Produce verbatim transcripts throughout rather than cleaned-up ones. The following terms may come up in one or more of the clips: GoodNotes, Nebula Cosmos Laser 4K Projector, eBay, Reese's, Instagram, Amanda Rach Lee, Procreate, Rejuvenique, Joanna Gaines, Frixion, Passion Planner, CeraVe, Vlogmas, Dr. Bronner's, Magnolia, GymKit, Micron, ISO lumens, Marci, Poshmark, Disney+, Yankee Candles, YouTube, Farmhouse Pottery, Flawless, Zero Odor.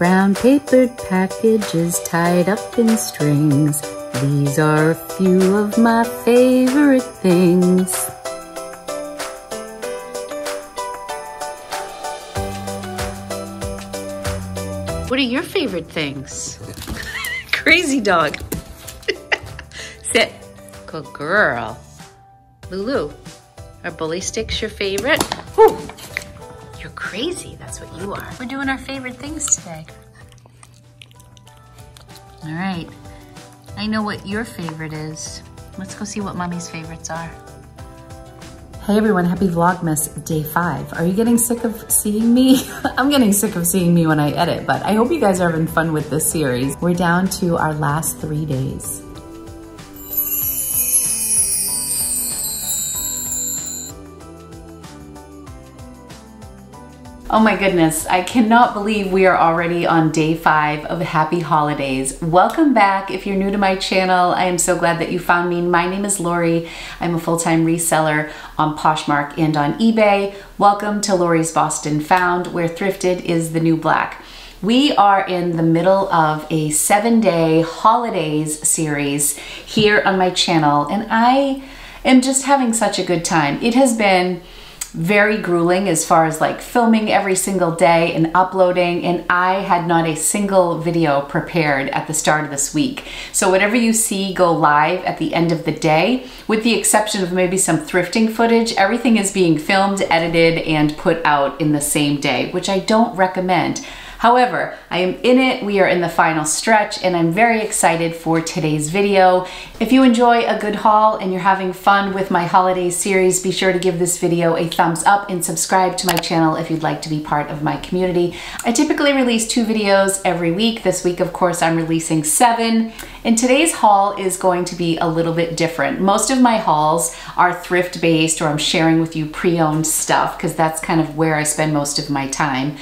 brown papered packages tied up in strings. These are a few of my favorite things. What are your favorite things? Crazy dog. Sit. Good girl. Lulu, are bully sticks your favorite? Whew. You're crazy, that's what you are. We're doing our favorite things today. All right, I know what your favorite is. Let's go see what mommy's favorites are. Hey everyone, happy Vlogmas day five. Are you getting sick of seeing me? I'm getting sick of seeing me when I edit, but I hope you guys are having fun with this series. We're down to our last three days. Oh my goodness, I cannot believe we are already on day five of Happy Holidays. Welcome back. If you're new to my channel, I am so glad that you found me. My name is Lori. I'm a full-time reseller on Poshmark and on eBay. Welcome to Lori's Boston Found, where thrifted is the new black. We are in the middle of a seven-day holidays series here on my channel, and I am just having such a good time. It has been very grueling as far as like filming every single day and uploading, and I had not a single video prepared at the start of this week. So whatever you see go live at the end of the day, with the exception of maybe some thrifting footage, everything is being filmed, edited, and put out in the same day, which I don't recommend. However, I am in it, we are in the final stretch, and I'm very excited for today's video. If you enjoy a good haul and you're having fun with my holiday series, be sure to give this video a thumbs up and subscribe to my channel if you'd like to be part of my community. I typically release two videos every week. This week, of course, I'm releasing seven. And today's haul is going to be a little bit different. Most of my hauls are thrift-based, or I'm sharing with you pre-owned stuff, because that's kind of where I spend most of my time.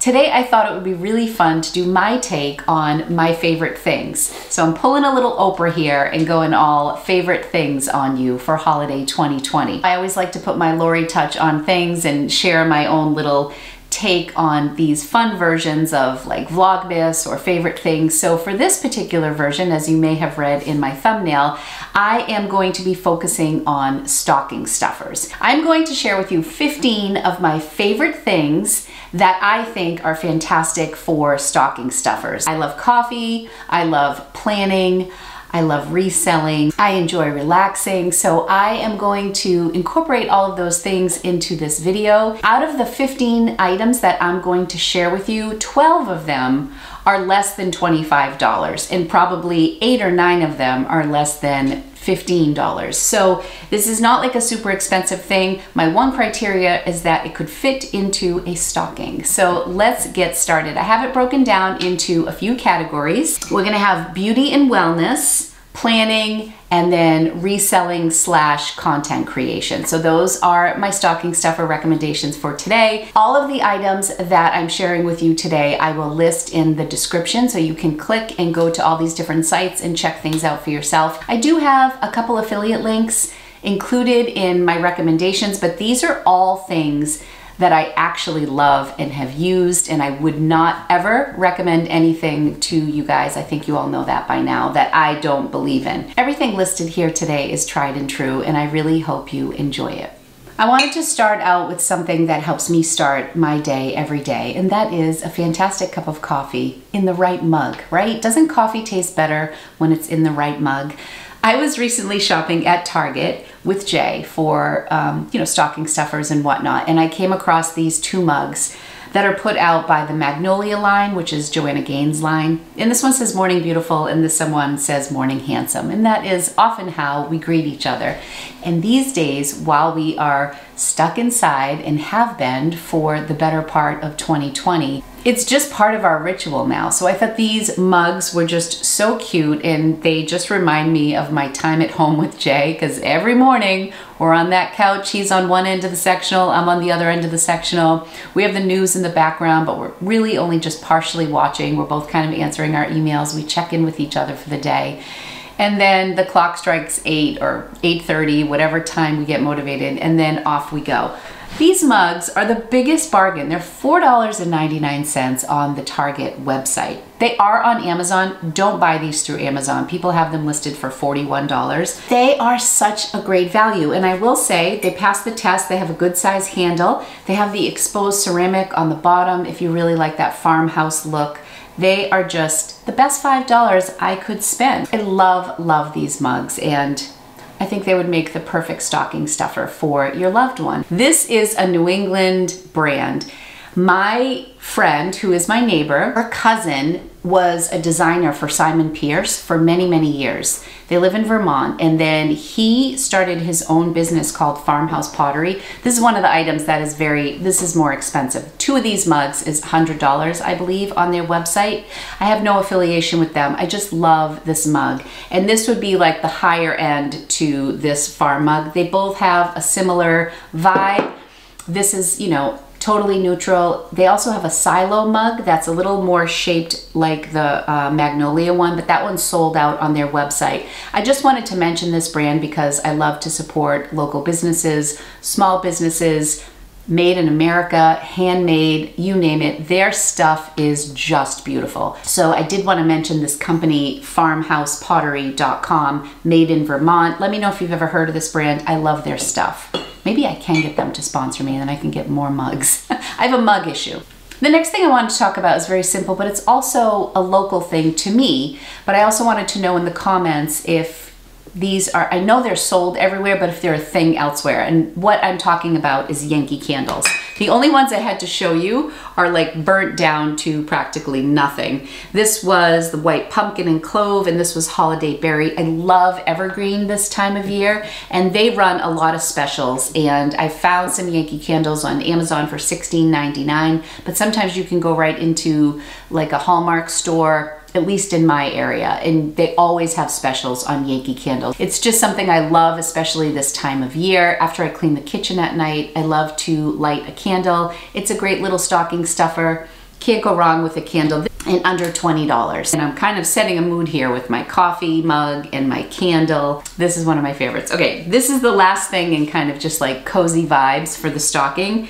Today, I thought it would be really fun to do my take on my favorite things. So I'm pulling a little Oprah here and going all favorite things on you for holiday twenty twenty. I always like to put my Lori touch on things and share my own little take on these fun versions of like Vlogmas or favorite things. So for this particular version, as you may have read in my thumbnail, I am going to be focusing on stocking stuffers. I'm going to share with you fifteen of my favorite things that I think are fantastic for stocking stuffers. I love coffee, I love planning, I love reselling, I enjoy relaxing, so I am going to incorporate all of those things into this video. Out of the fifteen items that I'm going to share with you, twelve of them are less than twenty-five dollars, and probably eight or nine of them are less than fifteen dollars. So this is not like a super expensive thing. My one criteria is that it could fit into a stocking. So let's get started. I have it broken down into a few categories. We're gonna have beauty and wellness, planning, and then reselling slash content creation. So those are my stocking stuffer recommendations for today. All of the items that I'm sharing with you today, I will list in the description, so you can click and go to all these different sites and check things out for yourself. I do have a couple affiliate links included in my recommendations, but these are all things that I actually love and have used, and I would not ever recommend anything to you guys, I think you all know that by now, that I don't believe in. Everything listed here today is tried and true, and I really hope you enjoy it. I wanted to start out with something that helps me start my day every day, and that is a fantastic cup of coffee in the right mug, right? Doesn't coffee taste better when it's in the right mug? I was recently shopping at Target with Jay for um, you know, stocking stuffers and whatnot, and I came across these two mugs that are put out by the Magnolia line, which is Joanna Gaines' line. And this one says Morning Beautiful, and this one says Morning Handsome. And that is often how we greet each other. And these days, while we are stuck inside and have been for the better part of twenty twenty, it's just part of our ritual now. So I thought these mugs were just so cute, and they just remind me of my time at home with Jay, because every morning we're on that couch, he's on one end of the sectional, I'm on the other end of the sectional. We have the news in the background, but we're really only just partially watching. We're both kind of answering our emails. We check in with each other for the day. And then the clock strikes eight or eight thirty, whatever time we get motivated, and then off we go. These mugs are the biggest bargain. They're four ninety-nine on the Target website. They are on Amazon. Don't buy these through Amazon. People have them listed for forty-one dollars. They are such a great value, and I will say they pass the test. They have a good size handle. They have the exposed ceramic on the bottom if you really like that farmhouse look. They are just the best five dollars I could spend. I love, love these mugs, and I think they would make the perfect stocking stuffer for your loved one. This is a New England brand. My friend, who is my neighbor, her cousin was a designer for Simon Pearce for many, many years. They live in Vermont, and then he started his own business called Farmhouse Pottery. This is one of the items that is very, this is more expensive. Two of these mugs is one hundred dollars, I believe, on their website. I have no affiliation with them. I just love this mug. And this would be like the higher end to this farm mug. They both have a similar vibe. This is, you know, totally neutral. They also have a silo mug that's a little more shaped like the uh, Magnolia one, but that one sold out on their website. I just wanted to mention this brand because I love to support local businesses, small businesses, made in America, handmade, you name it. Their stuff is just beautiful. So I did want to mention this company, farmhouse pottery dot com, made in Vermont. Let me know if you've ever heard of this brand. I love their stuff. Maybe I can get them to sponsor me and then I can get more mugs. I have a mug issue. The next thing I wanted to talk about is very simple, but it's also a local thing to me. But I also wanted to know in the comments if these are, I know they're sold everywhere, but if they're a thing elsewhere. And what I'm talking about is Yankee Candles. The only ones I had to show you are like burnt down to practically nothing. This was the white pumpkin and clove, and this was holiday berry. I love evergreen this time of year, and they run a lot of specials. And I found some Yankee Candles on Amazon for sixteen ninety-nine, but sometimes you can go right into like a Hallmark store, at least in my area, and they always have specials on Yankee Candles. It's just something I love, especially this time of year. After I clean the kitchen at night, I love to light a candle. It's a great little stocking stuffer. Can't go wrong with a candle, and under twenty dollars. And I'm kind of setting a mood here with my coffee mug and my candle. This is one of my favorites. Okay, this is the last thing in kind of just like cozy vibes for the stocking.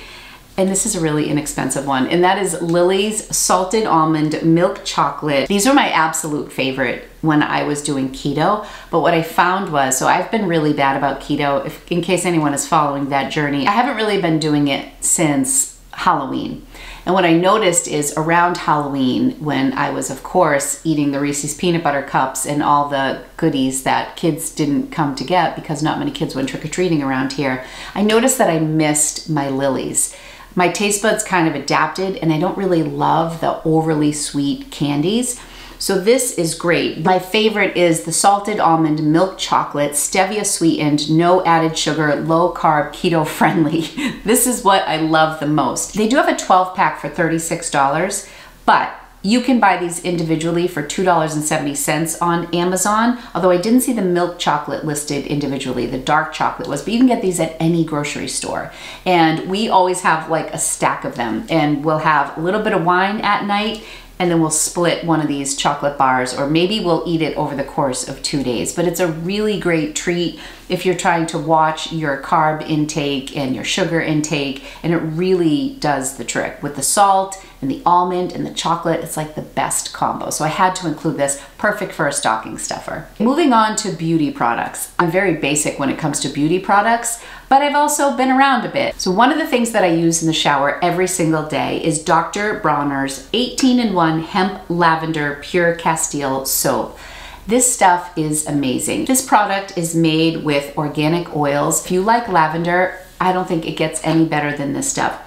And this is a really inexpensive one, and that is Lily's Salted Almond Milk Chocolate. These were my absolute favorite when I was doing keto, but what I found was, so I've been really bad about keto, if, in case anyone is following that journey. I haven't really been doing it since Halloween. And what I noticed is around Halloween, when I was, of course, eating the Reese's peanut butter cups and all the goodies that kids didn't come to get because not many kids went trick-or-treating around here, I noticed that I missed my Lily's. My taste buds kind of adapted, and I don't really love the overly sweet candies. So this is great. My favorite is the Salted Almond Milk Chocolate, stevia sweetened, no added sugar, low carb, keto friendly. This is what I love the most. They do have a twelve pack for thirty-six dollars, but you can buy these individually for two seventy on Amazon, although I didn't see the milk chocolate listed individually, the dark chocolate was, but you can get these at any grocery store. And we always have like a stack of them, and we'll have a little bit of wine at night, and then we'll split one of these chocolate bars, or maybe we'll eat it over the course of two days. But it's a really great treat if you're trying to watch your carb intake and your sugar intake, and it really does the trick. With the salt and the almond and the chocolate, it's like the best combo. So I had to include this, perfect for a stocking stuffer. Moving on to beauty products. I'm very basic when it comes to beauty products, but I've also been around a bit. So one of the things that I use in the shower every single day is Doctor Bronner's eighteen in one Hemp Lavender Pure Castile Soap. This stuff is amazing. This product is made with organic oils. If you like lavender, I don't think it gets any better than this stuff.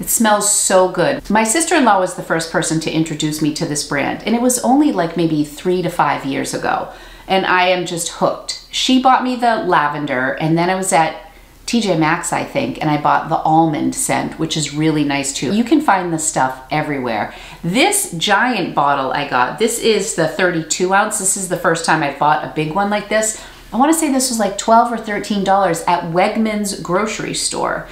It smells so good. My sister-in-law was the first person to introduce me to this brand, and it was only like maybe three to five years ago, and I am just hooked. She bought me the lavender, and then I was at T J Maxx, I think, and I bought the almond scent, which is really nice too. You can find this stuff everywhere. This giant bottle I got, this is the thirty-two ounce. This is the first time I bought a big one like this. I wanna say this was like twelve or thirteen dollars at Wegmans grocery store.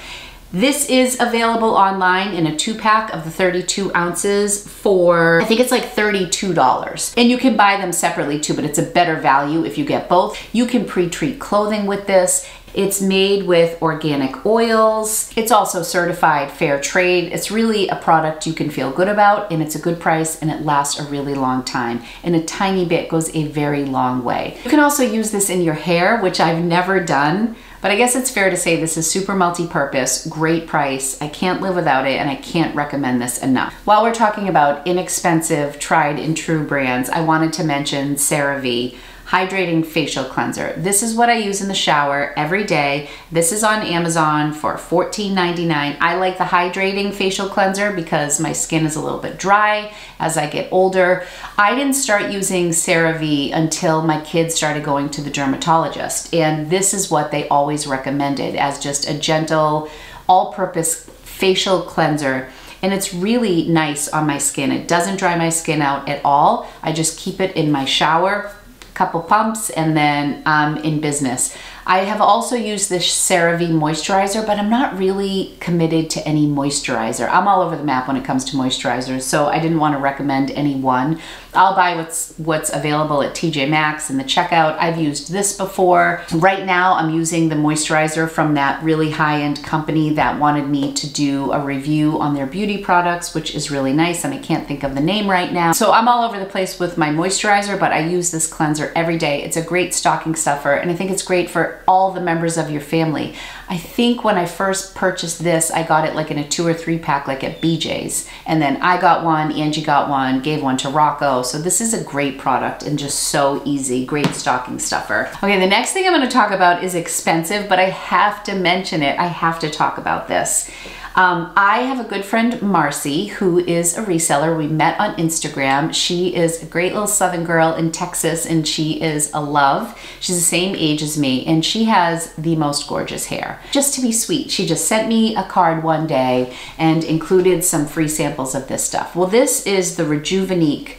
This is available online in a two pack of the thirty-two ounces for, I think it's like thirty-two dollars. And you can buy them separately too, but it's a better value if you get both. You can pre-treat clothing with this. It's made with organic oils. It's also certified fair trade. It's really a product you can feel good about, and it's a good price, and it lasts a really long time. And a tiny bit goes a very long way. You can also use this in your hair, which I've never done. But I guess it's fair to say this is super multi-purpose, great price. I can't live without it, and I can't recommend this enough. While we're talking about inexpensive, tried and true brands, I wanted to mention CeraVe Hydrating Facial Cleanser. This is what I use in the shower every day. This is on Amazon for fourteen ninety-nine. I like the Hydrating Facial Cleanser because my skin is a little bit dry as I get older. I didn't start using CeraVe until my kids started going to the dermatologist, and this is what they always recommended as just a gentle, all-purpose facial cleanser. And it's really nice on my skin. It doesn't dry my skin out at all. I just keep it in my shower, couple pumps, and then I'm um, in business. I have also used this CeraVe moisturizer, but I'm not really committed to any moisturizer. I'm all over the map when it comes to moisturizers, so I didn't want to recommend any one. I'll buy what's what's available at T J Maxx in the checkout. I've used this before. Right now, I'm using the moisturizer from that really high-end company that wanted me to do a review on their beauty products, which is really nice, and I can't think of the name right now. So I'm all over the place with my moisturizer, but I use this cleanser every day. It's a great stocking stuffer, and I think it's great for all the members of your family. I think when I first purchased this, I got it like in a two or three pack, like at B J's. And then I got one, Angie got one, gave one to Rocco. So this is a great product and just so easy, great stocking stuffer. Okay, the next thing I'm gonna talk about is expensive, but I have to mention it. I have to talk about this. Um, I have a good friend, Marcy, who is a reseller. We met on Instagram. She is a great little Southern girl in Texas, and she is a love. She's the same age as me, and she has the most gorgeous hair. Just to be sweet, she just sent me a card one day and included some free samples of this stuff. Well, this is the Rejuvenique,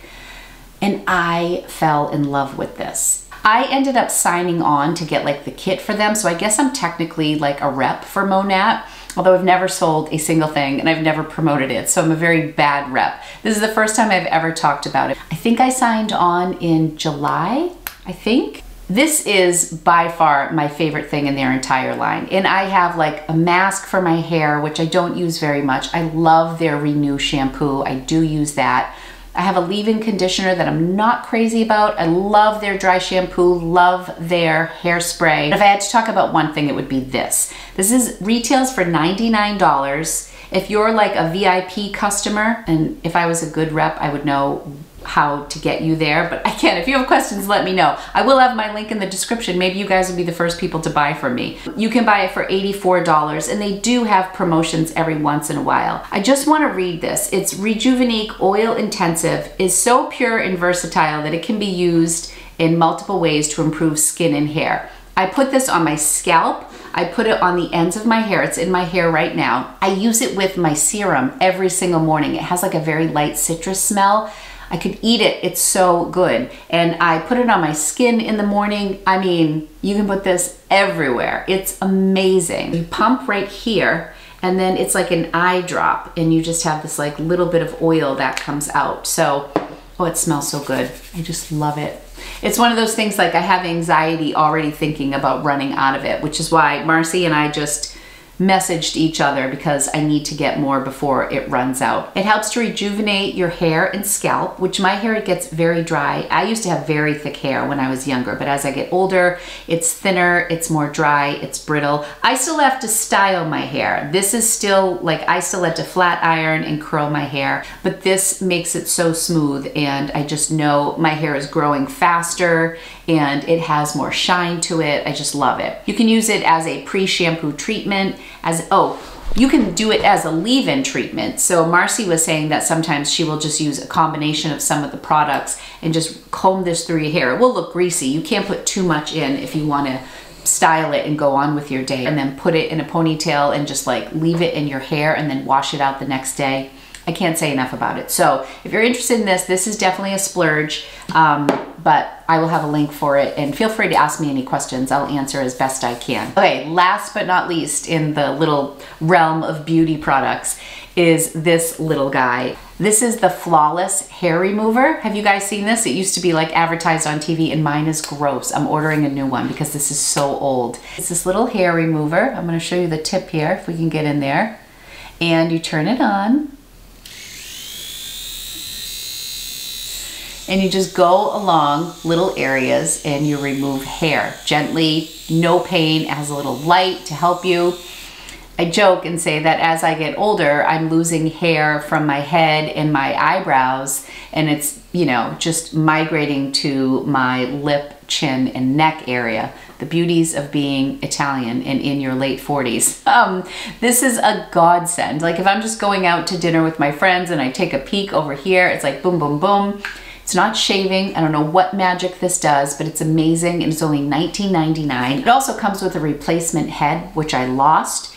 and I fell in love with this. I ended up signing on to get like the kit for them, so I guess I'm technically like a rep for Monat, although I've never sold a single thing and I've never promoted it, so I'm a very bad rep. This is the first time I've ever talked about it. I think I signed on in July, I think. This is by far my favorite thing in their entire line. And I have like a mask for my hair, which I don't use very much. I love their Renew shampoo. I do use that. I have a leave-in conditioner that I'm not crazy about. I love their dry shampoo, love their hairspray. If I had to talk about one thing, it would be this. This is retails for ninety-nine dollars. If you're like a V I P customer, and if I was a good rep, I would know how to get you there, but I can't. If you have questions, let me know. I will have my link in the description. Maybe you guys will be the first people to buy from me. You can buy it for eighty-four dollars, and they do have promotions every once in a while. I just want to read this. It's Rejuvenique Oil Intensive is so pure and versatile that it can be used in multiple ways to improve skin and hair. I put this on my scalp. I put it on the ends of my hair. It's in my hair right now. I use it with my serum every single morning. It has like a very light citrus smell. I could eat it, it's so good. And I put it on my skin in the morning. I mean, you can put this everywhere. It's amazing. You pump right here, and then it's like an eye drop, and you just have this like little bit of oil that comes out. So, oh, it smells so good. I just love it. It's one of those things like I have anxiety already thinking about running out of it, which is why Marcy and I just messaged each other because I need to get more before it runs out. It helps to rejuvenate your hair and scalp, which my hair gets very dry. I used to have very thick hair when I was younger, but as I get older, it's thinner, it's more dry, it's brittle. I still have to style my hair. This is still like I still had to flat iron and curl my hair, but this makes it so smooth, and I just know my hair is growing faster and it has more shine to it. I just love it. You can use it as a pre-shampoo treatment, as, oh, you can do it as a leave-in treatment. So Marcy was saying that sometimes she will just use a combination of some of the products and just comb this through your hair. It will look greasy. You can't put too much in if you want to style it and go on with your day, and then put it in a ponytail and just like leave it in your hair and then wash it out the next day. I can't say enough about it. So if you're interested in this, this is definitely a splurge, um, but I will have a link for it, and feel free to ask me any questions. I'll answer as best I can. Okay, last but not least in the little realm of beauty products is this little guy. This is the Flawless Hair Remover. Have you guys seen this? It used to be like advertised on T V and mine is gross. I'm ordering a new one because this is so old. It's this little hair remover. I'm gonna show you the tip here if we can get in there. And you turn it on. And you just go along little areas and you remove hair. Gently, no pain, it has a little light to help you. I joke and say that as I get older, I'm losing hair from my head and my eyebrows, and it's, you know, just migrating to my lip, chin, and neck area. The beauties of being Italian and in your late forties. Um, this is a godsend. Like if I'm just going out to dinner with my friends and I take a peek over here, it's like boom, boom, boom. It's not shaving. I don't know what magic this does, but it's amazing, and it's only nineteen ninety-nine. It also comes with a replacement head, which I lost.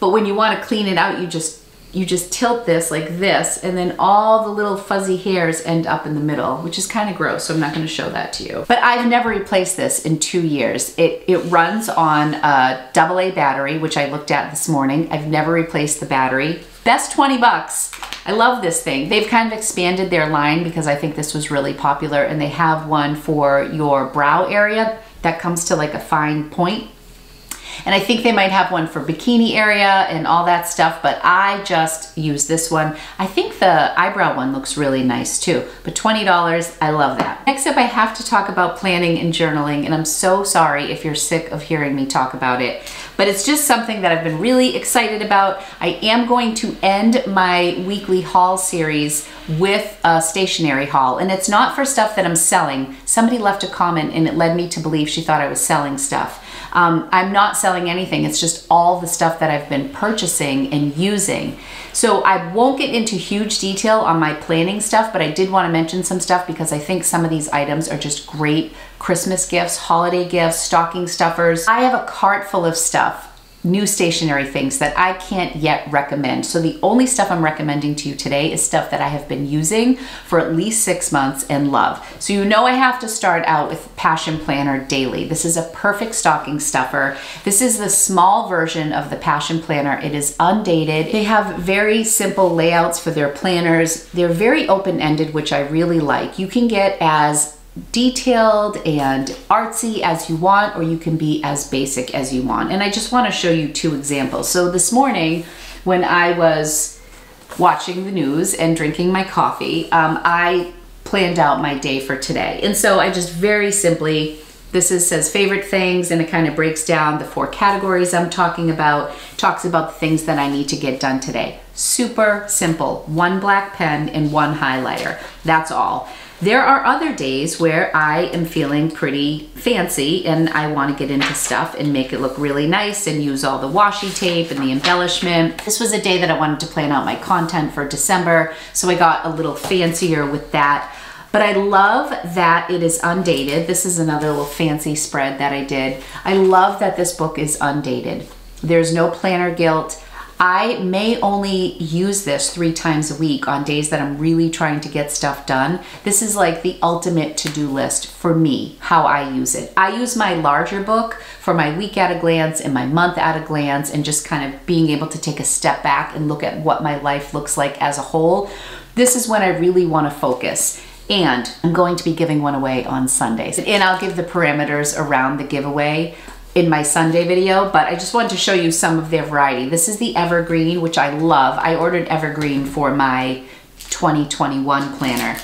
But when you want to clean it out, you just you just tilt this like this, and then all the little fuzzy hairs end up in the middle, which is kind of gross, so I'm not going to show that to you. But I've never replaced this in two years. It, it runs on a double A battery, which I looked at this morning. I've never replaced the battery. Best twenty bucks. I love this thing. They've kind of expanded their line because I think this was really popular, and they have one for your brow area that comes to like a fine point. And I think they might have one for bikini area and all that stuff, but I just use this one. I think the eyebrow one looks really nice too, but twenty dollars, I love that. Next up, I have to talk about planning and journaling, and I'm so sorry if you're sick of hearing me talk about it, but it's just something that I've been really excited about. I am going to end my weekly haul series with a stationery haul, and it's not for stuff that I'm selling. Somebody left a comment and it led me to believe she thought I was selling stuff. Um, I'm not selling anything. It's just all the stuff that I've been purchasing and using. So I won't get into huge detail on my planning stuff, but I did want to mention some stuff because I think some of these items are just great Christmas gifts, holiday gifts, stocking stuffers. I have a cart full of stuff, new stationery things that I can't yet recommend. So the only stuff I'm recommending to you today is stuff that I have been using for at least six months and love. So you know I have to start out with Passion Planner Daily. This is a perfect stocking stuffer. This is the small version of the Passion Planner. It is undated. They have very simple layouts for their planners. They're very open-ended, which I really like. You can get as detailed and artsy as you want, or you can be as basic as you want. And I just want to show you two examples. So this morning when I was watching the news and drinking my coffee, um, I planned out my day for today. And so I just very simply, this is, says favorite things, and it kind of breaks down the four categories I'm talking about, talks about the things that I need to get done today. Super simple, one black pen and one highlighter, that's all. There are other days where I am feeling pretty fancy and I want to get into stuff and make it look really nice and use all the washi tape and the embellishment. This was a day that I wanted to plan out my content for December, so I got a little fancier with that. But I love that it is undated. This is another little fancy spread that I did. I love that this book is undated. There's no planner guilt. I may only use this three times a week on days that I'm really trying to get stuff done. This is like the ultimate to-do list for me, how I use it. I use my larger book for my week at a glance and my month at a glance, and just kind of being able to take a step back and look at what my life looks like as a whole. This is when I really want to focus. And I'm going to be giving one away on Sundays. And I'll give the parameters around the giveaway in my Sunday video, but I just wanted to show you some of their variety. This is the Evergreen, which I love. I ordered Evergreen for my twenty twenty-one planner.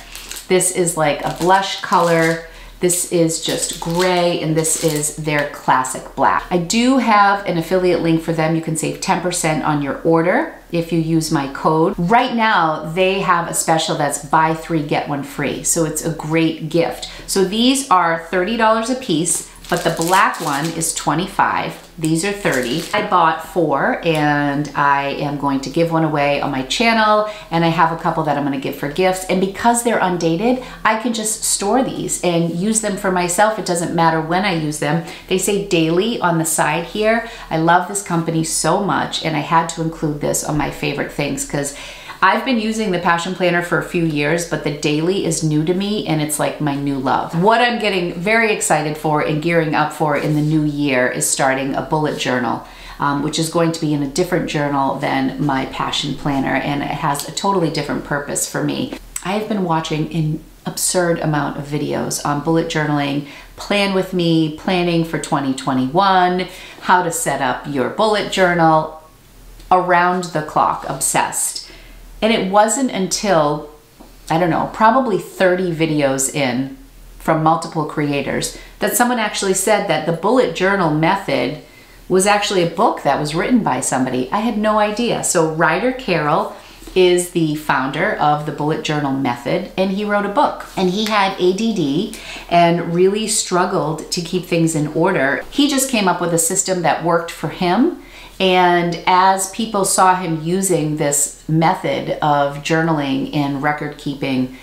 This is like a blush color. This is just gray, and this is their classic black. I do have an affiliate link for them. You can save ten percent on your order if you use my code. Right now, they have a special that's buy three, get one free. So it's a great gift. So these are thirty dollars a piece, but the black one is twenty-five dollars. These are thirty dollars. I bought four, and I am going to give one away on my channel, and I have a couple that I'm gonna give for gifts. And because they're undated, I can just store these and use them for myself. It doesn't matter when I use them. They say daily on the side here. I love this company so much, and I had to include this on my favorite things because I've been using the Passion Planner for a few years, but the daily is new to me, and it's like my new love. What I'm getting very excited for and gearing up for in the new year is starting a bullet journal. um, which is going to be in a different journal than my Passion Planner, and it has a totally different purpose for me. I have been watching an absurd amount of videos on bullet journaling, plan with me, planning for twenty twenty-one, how to set up your bullet journal, around the clock, obsessed. And it wasn't until, I don't know, probably thirty videos in from multiple creators that someone actually said that the bullet journal method was actually a book that was written by somebody. I had no idea. So Ryder Carroll is the founder of the bullet journal method, and he wrote a book, and he had A D D and really struggled to keep things in order. He just came up with a system that worked for him, and as people saw him using this method of journaling and record keeping,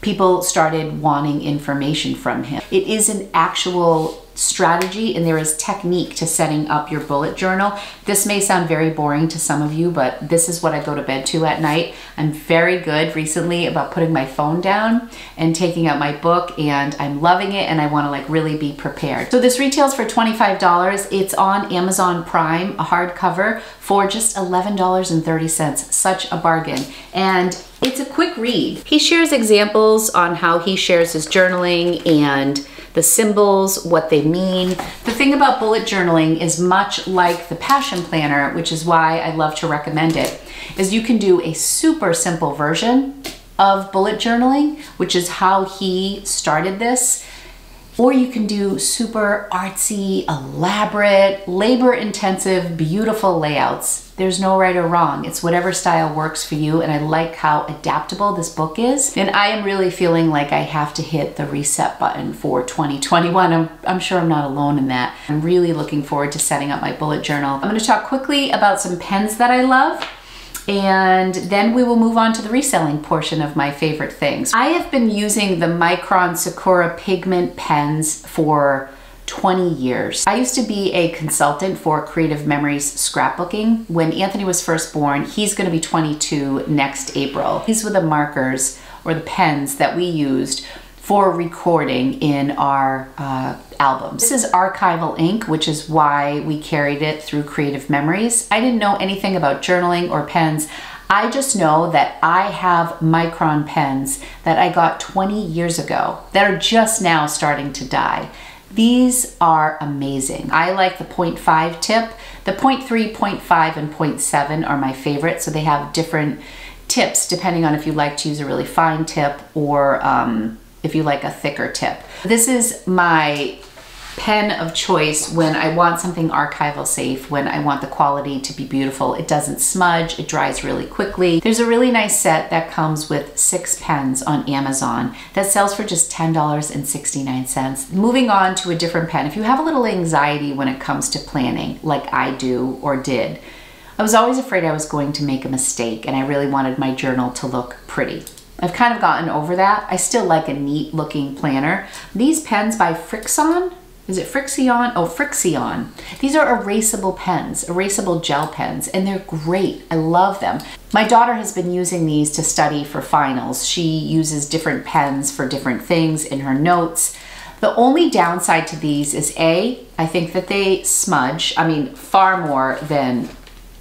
people started wanting information from him. It is an actual strategy, and there is technique to setting up your bullet journal. This may sound very boring to some of you, but this is what I go to bed to at night. I'm very good recently about putting my phone down and taking out my book, and I'm loving it, and I want to like really be prepared. So this retails for twenty-five dollars. It's on Amazon Prime, a hardcover, for just eleven dollars and thirty cents. Such a bargain. And it's a quick read. He shares examples on how he shares his journaling and the symbols, what they mean. The thing about bullet journaling is much like the Passion Planner, which is why I love to recommend it, is you can do a super simple version of bullet journaling, which is how he started this, or you can do super artsy, elaborate, labor-intensive, beautiful layouts. There's no right or wrong. It's whatever style works for you, and I like how adaptable this book is. And I am really feeling like I have to hit the reset button for twenty twenty-one. I'm, I'm sure I'm not alone in that. I'm really looking forward to setting up my bullet journal. I'm gonna talk quickly about some pens that I love, and then we will move on to the reselling portion of my favorite things. I have been using the Micron Sakura pigment pens for twenty years. I used to be a consultant for Creative Memories Scrapbooking. When Anthony was first born, he's gonna be twenty-two next April. These were the markers or the pens that we used for recording in our uh, albums. This is archival ink, which is why we carried it through Creative Memories. I didn't know anything about journaling or pens. I just know that I have Micron pens that I got twenty years ago that are just now starting to die. These are amazing. I like the point five tip. The point three, point five, and point seven are my favorite, so they have different tips depending on if you like to use a really fine tip or um, if you like a thicker tip. This is my pen of choice when I want something archival safe, when I want the quality to be beautiful. It doesn't smudge, it dries really quickly. There's a really nice set that comes with six pens on Amazon that sells for just ten dollars and sixty-nine cents. Moving on to a different pen, if you have a little anxiety when it comes to planning, like I do or did, I was always afraid I was going to make a mistake, and I really wanted my journal to look pretty. I've kind of gotten over that. I still like a neat looking planner. These pens by Frixion, is it Frixion? Oh, Frixion. These are erasable pens, erasable gel pens, and they're great. I love them. My daughter has been using these to study for finals. She uses different pens for different things in her notes. The only downside to these is A, I think that they smudge, I mean, far more than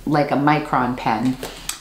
like a Micron pen.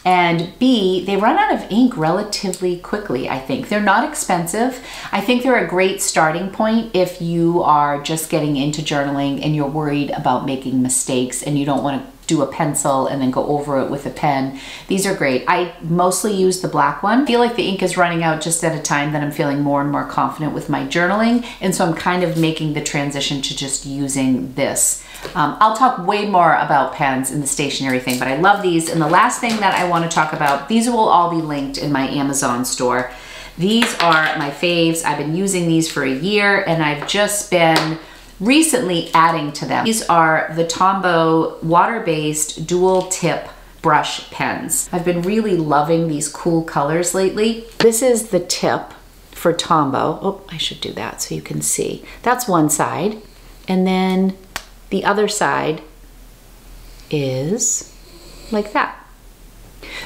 And B, they run out of ink relatively quickly, I think. They're not expensive. I think they're a great starting point if you are just getting into journaling and you're worried about making mistakes and you don't want to do a pencil and then go over it with a pen. These are great. I mostly use the black one. I feel like the ink is running out just at a time that I'm feeling more and more confident with my journaling, and so I'm kind of making the transition to just using this. Um, I'll talk way more about pens and the stationery thing, but I love these. And the last thing that I want to talk about, these will all be linked in my Amazon store. These are my faves. I've been using these for a year, and I've just been recently adding to them. These are the Tombow water-based dual tip brush pens. I've been really loving these cool colors lately. This is the tip for Tombow. Oh, I should do that so you can see. That's one side. And then the other side is like that.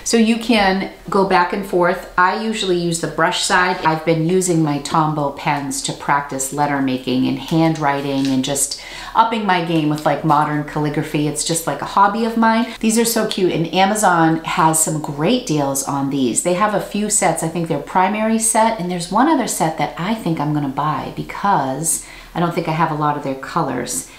So you can go back and forth. I usually use the brush side. I've been using my Tombow pens to practice letter making and handwriting and just upping my game with like modern calligraphy. It's just like a hobby of mine. These are so cute, and Amazon has some great deals on these. They have a few sets. I think their primary set, and there's one other set that I think I'm gonna buy because I don't think I have a lot of their colors.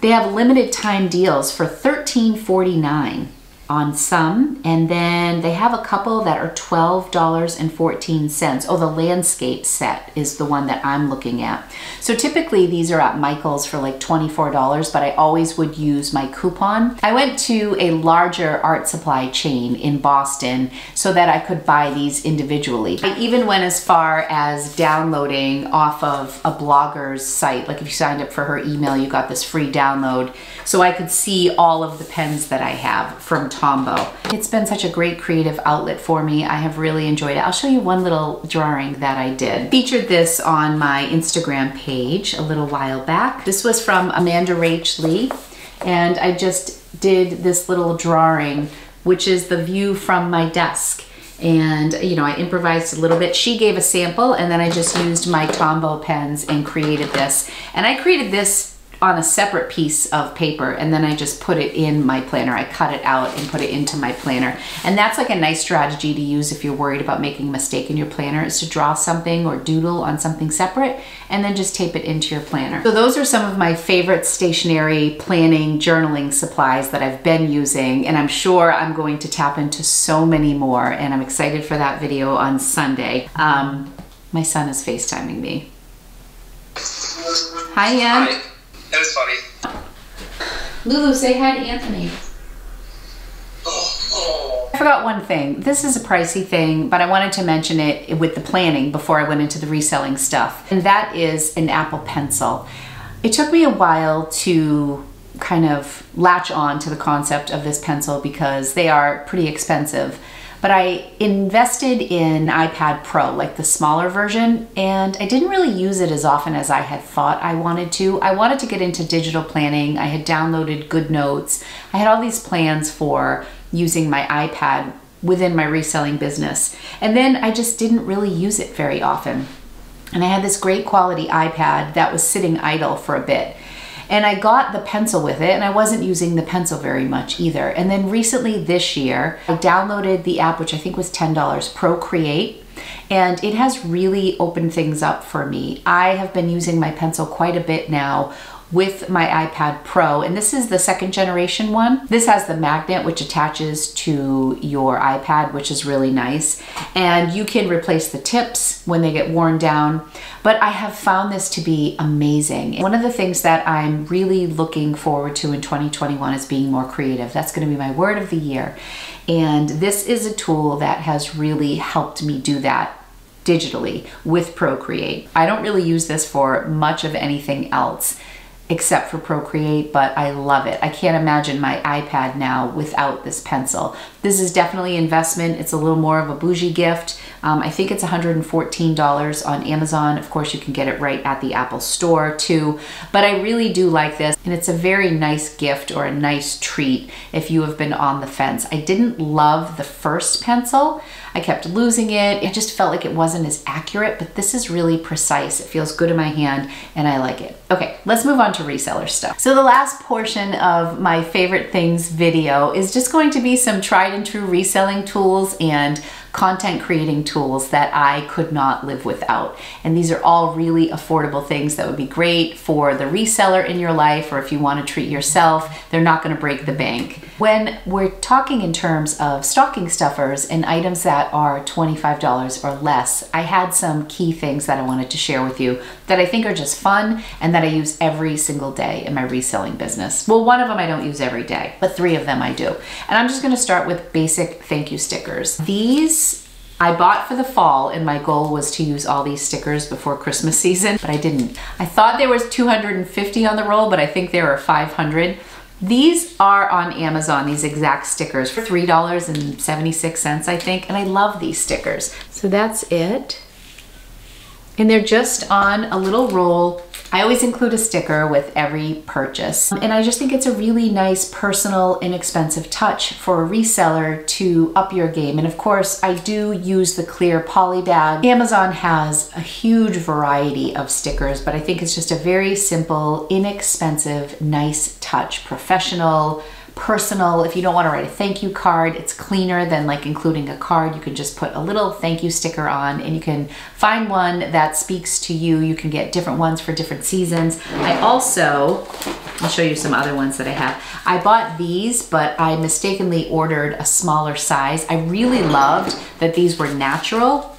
They have limited time deals for thirteen forty-nine on some, and then they have a couple that are twelve dollars and fourteen cents. Oh, the landscape set is the one that I'm looking at. So typically these are at Michael's for like twenty-four dollars, but I always would use my coupon. I went to a larger art supply chain in Boston so that I could buy these individually. I even went as far as downloading off of a blogger's site. Like if you signed up for her email, you got this free download, so I could see all of the pens that I have from Tombow. It's been such a great creative outlet for me. I have really enjoyed it. I'll show you one little drawing that I did. Featured this on my Instagram page a little while back. This was from Amanda Rach Lee, and I just did this little drawing, which is the view from my desk. And you know, I improvised a little bit. She gave a sample, and then I just used my Tombow pens and created this. And I created this on a separate piece of paper, and then I just put it in my planner. I cut it out and put it into my planner. And that's like a nice strategy to use if you're worried about making a mistake in your planner, is to draw something or doodle on something separate and then just tape it into your planner. So those are some of my favorite stationary planning, journaling supplies that I've been using, and I'm sure I'm going to tap into so many more, and I'm excited for that video on Sunday. Um, my son is FaceTiming me. Hi, Ann. Hi. That was funny. Lulu, say hi to Anthony. Oh. I forgot one thing. This is a pricey thing, but I wanted to mention it with the planning before I went into the reselling stuff, and that is an Apple Pencil. It took me a while to kind of latch on to the concept of this pencil because they are pretty expensive. But I invested in iPad Pro, like the smaller version, and I didn't really use it as often as I had thought I wanted to. I wanted to get into digital planning. I had downloaded GoodNotes. I had all these plans for using my iPad within my reselling business. And then I just didn't really use it very often. And I had this great quality iPad that was sitting idle for a bit. And I got the pencil with it, and I wasn't using the pencil very much either. And then recently this year, I downloaded the app, which I think was ten dollars, Procreate, and it has really opened things up for me. I have been using my pencil quite a bit now with my iPad Pro, and this is the second generation one. This has the magnet which attaches to your iPad, which is really nice. And you can replace the tips when they get worn down. But I have found this to be amazing. One of the things that I'm really looking forward to in twenty twenty-one is being more creative. That's gonna be my word of the year. And this is a tool that has really helped me do that digitally with Procreate. I don't really use this for much of anything else except for Procreate, but I love it. I can't imagine my iPad now without this pencil. This is definitely an investment. It's a little more of a bougie gift. Um, I think it's one hundred fourteen dollars on Amazon. Of course, you can get it right at the Apple Store too, but I really do like this, and it's a very nice gift or a nice treat if you have been on the fence. I didn't love the first pencil. I kept losing it. It just felt like it wasn't as accurate, but this is really precise. It feels good in my hand, and I like it. Okay, let's move on to reseller stuff. So the last portion of my favorite things video is just going to be some tried and true reselling tools and content creating tools that I could not live without. And these are all really affordable things that would be great for the reseller in your life, or if you want to treat yourself. They're not going to break the bank. When we're talking in terms of stocking stuffers and items that are twenty-five dollars or less, I had some key things that I wanted to share with you that I think are just fun and that I use every single day in my reselling business. Well, one of them I don't use every day, but three of them I do. And I'm just going to start with basic thank you stickers. These I bought for the fall, and my goal was to use all these stickers before Christmas season, but I didn't. I thought there was two hundred fifty on the roll, but I think there were five hundred. These are on Amazon, these exact stickers, for three dollars and seventy-six cents, I think, and I love these stickers. So that's it. And they're just on a little roll I always include a sticker with every purchase, and I just think it's a really nice, personal, inexpensive touch for a reseller to up your game. And of course, I do use the clear poly bag. Amazon has a huge variety of stickers, but I think it's just a very simple, inexpensive, nice touch, professional, personal. If you don't want to write a thank you card, it's cleaner than like including a card. You can just put a little thank you sticker on, and you can find one that speaks to you. You can get different ones for different seasons. I also, I'll show you some other ones that I have. I bought these, but I mistakenly ordered a smaller size. I really loved that these were natural,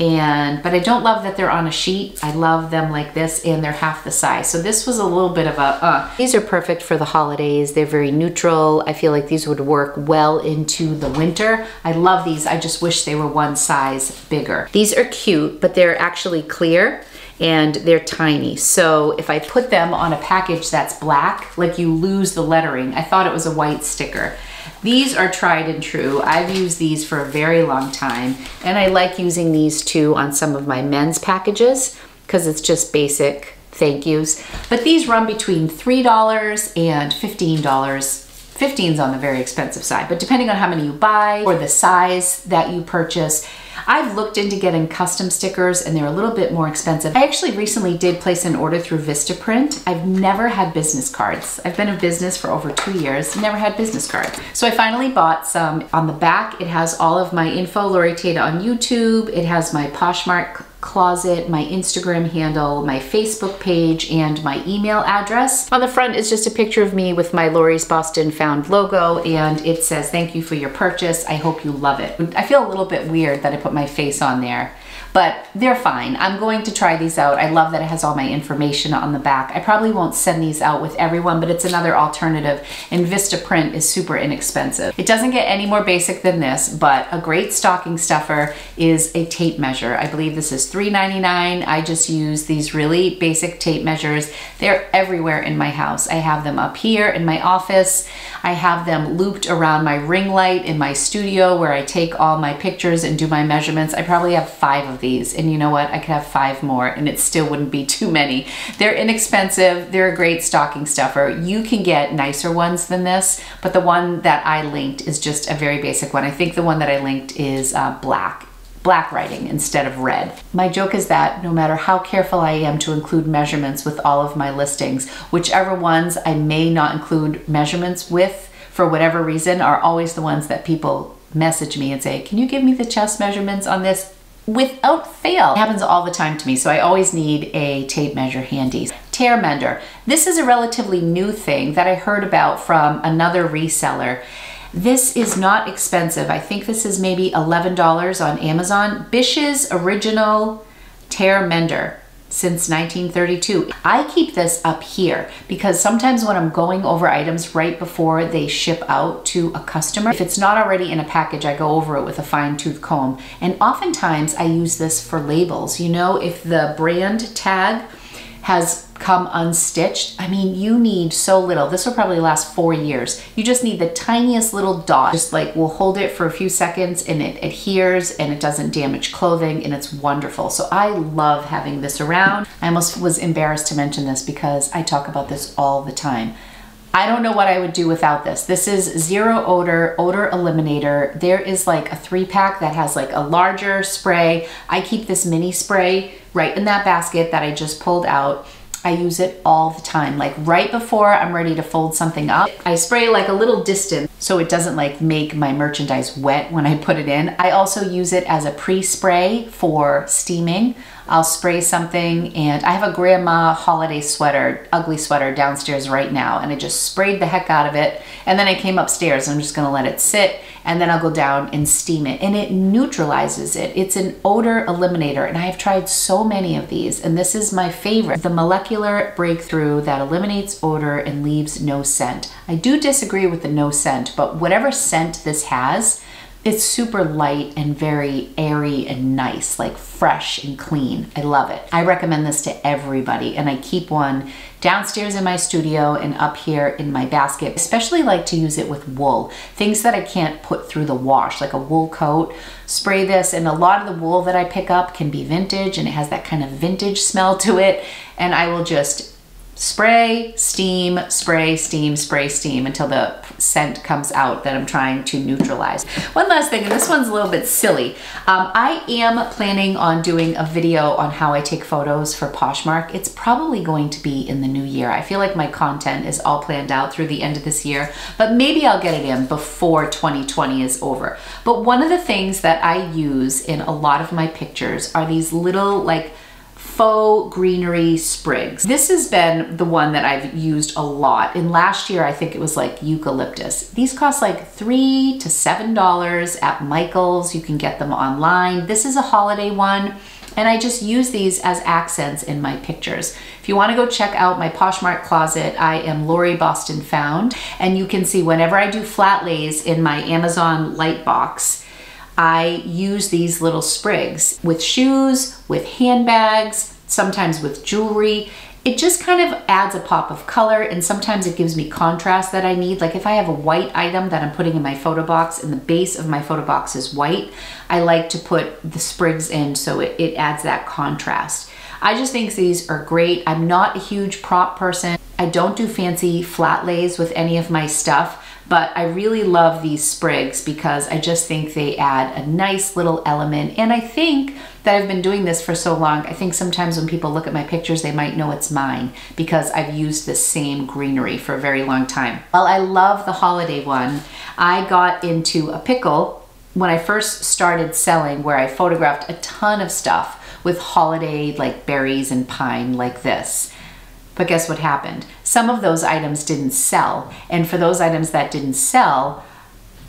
and but I don't love that they're on a sheet. I love them like this, and they're half the size. So this was a little bit of a uh. These are perfect for the holidays. They're very neutral. I feel like these would work well into the winter. I love these. I just wish they were one size bigger. These are cute, but they're actually clear and they're tiny. So if I put them on a package that's black, like you lose the lettering. I thought it was a white sticker. These are tried and true. I've used these for a very long time, and I like using these too on some of my men's packages because it's just basic thank yous. But these run between three dollars and fifteen dollars. fifteen's on the very expensive side, but depending on how many you buy or the size that you purchase. I've looked into getting custom stickers, and they're a little bit more expensive. I actually recently did place an order through VistaPrint. I've never had business cards. I've been in business for over two years, never had business cards. So I finally bought some. On the back, it has all of my info, Lori Tata on YouTube. It has my Poshmark closet, my Instagram handle, my Facebook page, and my email address. On the front is just a picture of me with my Lori's Boston Found logo, and it says, "Thank you for your purchase. I hope you love it." I feel a little bit weird that I put my face on there, but they're fine. I'm going to try these out. I love that it has all my information on the back. I probably won't send these out with everyone, but it's another alternative, and VistaPrint is super inexpensive. It doesn't get any more basic than this, but a great stocking stuffer is a tape measure. I believe this is three ninety-nine. I just use these really basic tape measures. They're everywhere in my house. I have them up here in my office. I have them looped around my ring light in my studio where I take all my pictures and do my measurements. I probably have five of these, and you know what, I could have five more and it still wouldn't be too many. They're inexpensive, they're a great stocking stuffer. You can get nicer ones than this, but the one that I linked is just a very basic one. I think the one that I linked is uh, black. Black writing instead of red. My joke is that no matter how careful I am to include measurements with all of my listings, whichever ones I may not include measurements with for whatever reason are always the ones that people message me and say, "Can you give me the chest measurements on this?" Without fail. It happens all the time to me, so I always need a tape measure handy. Tear Mender. This is a relatively new thing that I heard about from another reseller. This is not expensive. I think this is maybe eleven dollars on Amazon. Bish's original Tear Mender since nineteen thirty-two. I keep this up here because sometimes when I'm going over items right before they ship out to a customer, if it's not already in a package, I go over it with a fine-tooth comb. And oftentimes I use this for labels. You know, if the brand tag has come unstitched. I mean, you need so little. This will probably last four years. You just need the tiniest little dot. Just like we'll hold it for a few seconds and it adheres and it doesn't damage clothing, and it's wonderful. So I love having this around. I almost was embarrassed to mention this because I talk about this all the time. I don't know what I would do without this. This is Zero Odor, Odor Eliminator. There is like a three pack that has like a larger spray. I keep this mini spray right in that basket that I just pulled out. I use it all the time. Like right before I'm ready to fold something up, I spray like a little distance so it doesn't like make my merchandise wet when I put it in. I also use it as a pre-spray for steaming. I'll spray something, and I have a grandma holiday sweater, ugly sweater downstairs right now, and I just sprayed the heck out of it, and then I came upstairs and I'm just gonna let it sit, and then I'll go down and steam it, and it neutralizes it. It's an odor eliminator, and I have tried so many of these, and this is my favorite, the molecular breakthrough that eliminates odor and leaves no scent. I do disagree with the no scent, but whatever scent this has, It's super light and very airy and nice, like fresh and clean. I love it. I recommend this to everybody, and I keep one downstairs in my studio and up here in my basket. Especially like to use it with wool, things that I can't put through the wash, like a wool coat. Spray this, and a lot of the wool that I pick up can be vintage, and it has that kind of vintage smell to it, and I will just spray, steam, spray, steam, spray, steam until the scent comes out that I'm trying to neutralize. One last thing, and this one's a little bit silly. Um, I am planning on doing a video on how I take photos for Poshmark. It's probably going to be in the new year. I feel like my content is all planned out through the end of this year, but maybe I'll get it in before twenty twenty is over. But one of the things that I use in a lot of my pictures are these little like faux greenery sprigs. This has been the one that I've used a lot, and last year I think it was like eucalyptus. These cost like three to seven dollars at Michael's. You can get them online. This is a holiday one, and I just use these as accents in my pictures. If you want to go check out my Poshmark closet, I am Lori Boston Found, and you can see whenever I do flat lays in my Amazon light box, I use these little sprigs with shoes, with handbags, sometimes with jewelry. It just kind of adds a pop of color, and sometimes it gives me contrast that I need. Like if I have a white item that I'm putting in my photo box and the base of my photo box is white, I like to put the sprigs in so it, it adds that contrast. I just think these are great. I'm not a huge prop person. I don't do fancy flat lays with any of my stuff, but I really love these sprigs because I just think they add a nice little element. And I think that I've been doing this for so long, I think sometimes when people look at my pictures, they might know it's mine because I've used this same greenery for a very long time. Well, I love the holiday one. I got into a pickle when I first started selling where I photographed a ton of stuff with holiday like berries and pine like this. But guess what happened? Some of those items didn't sell. And for those items that didn't sell,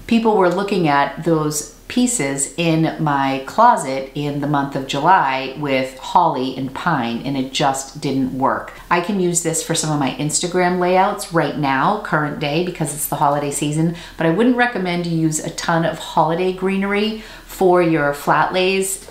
people were looking at those pieces in my closet in the month of July with holly and pine, and it just didn't work. I can use this for some of my Instagram layouts right now, current day, because it's the holiday season, but I wouldn't recommend you use a ton of holiday greenery for your flat lays,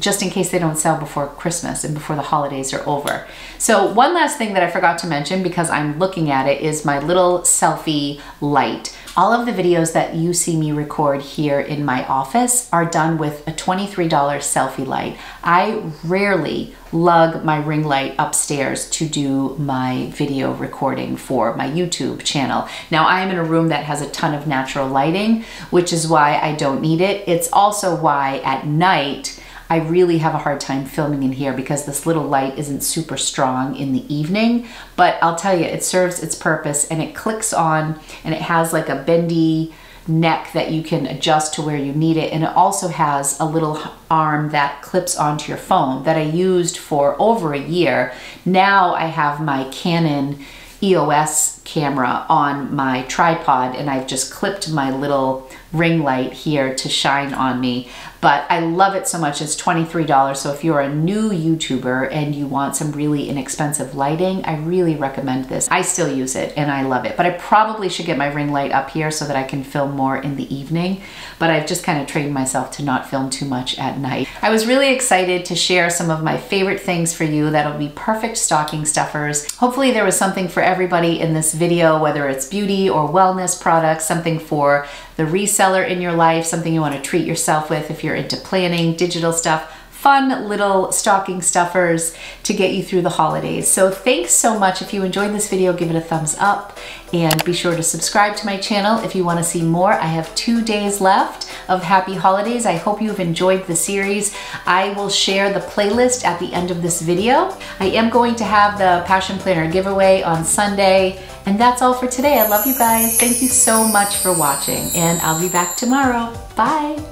just in case they don't sell before Christmas and before the holidays are over. So one last thing that I forgot to mention because I'm looking at it is my little selfie light. All of the videos that you see me record here in my office are done with a twenty-three dollar selfie light. I rarely lug my ring light upstairs to do my video recording for my YouTube channel. Now I am in a room that has a ton of natural lighting, which is why I don't need it. It's also why at night, I really have a hard time filming in here because this little light isn't super strong in the evening, but I'll tell you, it serves its purpose, and it clicks on, and it has like a bendy neck that you can adjust to where you need it, and it also has a little arm that clips onto your phone that I used for over a year. Now I have my Canon E O S camera on my tripod, and I've just clipped my little ring light here to shine on me. But I love it so much. It's twenty-three dollars, so if you're a new YouTuber and you want some really inexpensive lighting, I really recommend this. I still use it and I love it, but I probably should get my ring light up here so that I can film more in the evening, but I've just kind of trained myself to not film too much at night. I was really excited to share some of my favorite things for you that'll be perfect stocking stuffers. Hopefully there was something for everybody in this video, whether it's beauty or wellness products, something for the reseller in your life, something you want to treat yourself with if you're into planning, digital stuff, fun little stocking stuffers to get you through the holidays. So thanks so much. If you enjoyed this video, give it a thumbs up, and be sure to subscribe to my channel if you want to see more. I have two days left of happy holidays. I hope you've enjoyed the series. I will share the playlist at the end of this video. I am going to have the Passion Planner giveaway on Sunday. And that's all for today. I love you guys. Thank you so much for watching, and I'll be back tomorrow. Bye.